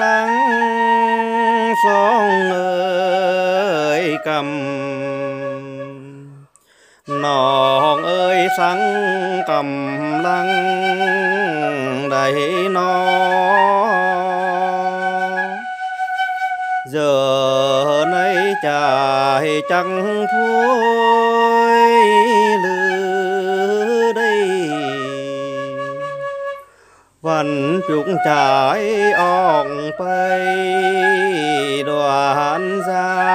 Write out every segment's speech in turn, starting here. sáng son ơi cầm nòn ơi sáng cầm lăng đầy nó giờ nay chài chẳng thôi lư đây vẫn chúng trái ong bay đoàn ra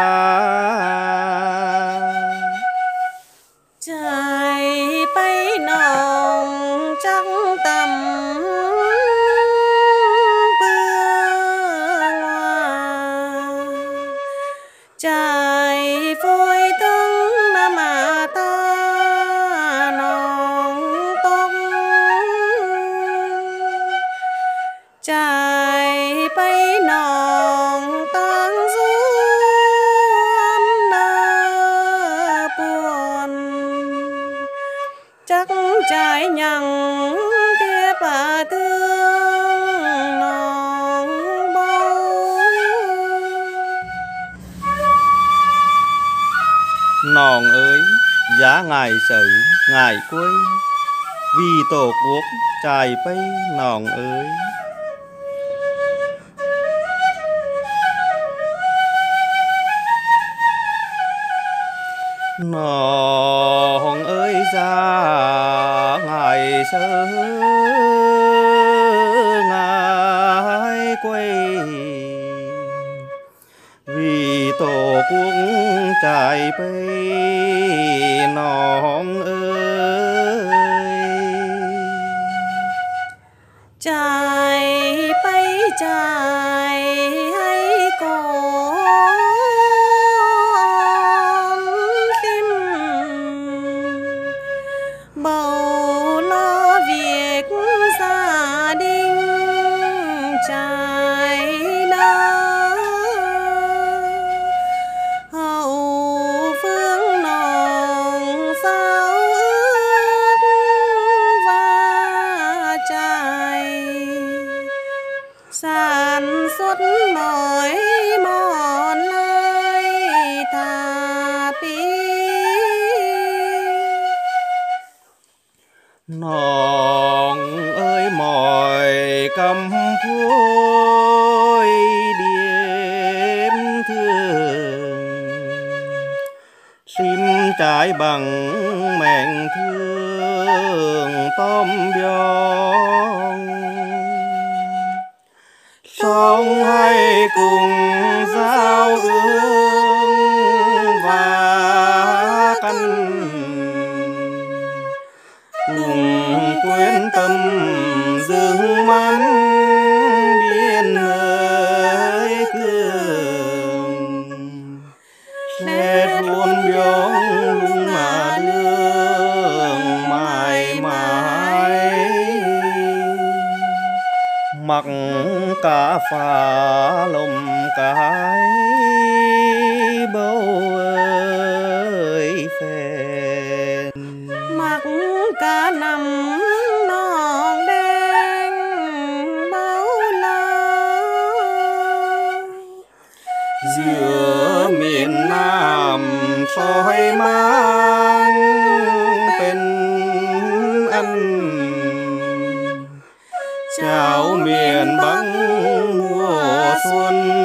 trái bay nồng trắng tầm bưa hoa trái vui thương mà ta nồng tông trái bay nồng tăng rút na buồn chắc trái nhằng kia bà thương nồng bầu nòng ơi giá ngài sử ngài quê vì tổ quốc trái bay nòng ơi. Nòng ơi ra ngày xưa ngày quê vì tổ quốc trải bay nòng ơi trải bay trải hay cổ bầu lo việc gia đình trái nở hậu phương nồng sao ước và trái sản xuất mọi món lai thà bí nòng ơi mỏi cầm vui đêm thương xin trái bằng mẹn thương tôm bion sống hay cùng giao ước và căn cùng quyết tâm dương mắn biên giới cường sẽ luôn biếu lung mà đường mãi mãi mặc cả phà lồng cái bầu ơi phèn mặc cả năm nòng đen bao la giữa miền Nam soi mang bên ăn chào miền Bắc mùa xuân